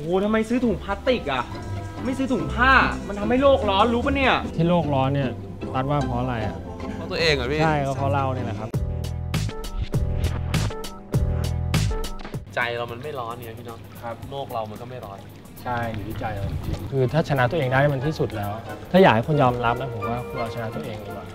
โอ้ทำไมซื้อถุงพลาสติกอ่ะไม่ซื้อถุงผ้ามันทำให้โลกร้อนรู้ปะเนี่ยที่โลกร้อนเนี่ยตัดว่าเพราะอะไรอ่ะเพราะตัวเองเหรอพี่ใช่ก็เพราะเราเนี่ยแหละครับใจเรามันไม่ร้อนเนี่ยพี่น้องครับโลกเรามันก็ไม่ร้อนใช่อยู่ที่ใจเราจริงคือถ้าชนะตัวเองได้มันที่สุดแล้วถ้าอยากให้คนยอมรับนะผมว่าเราชนะตัวเองดีกว่า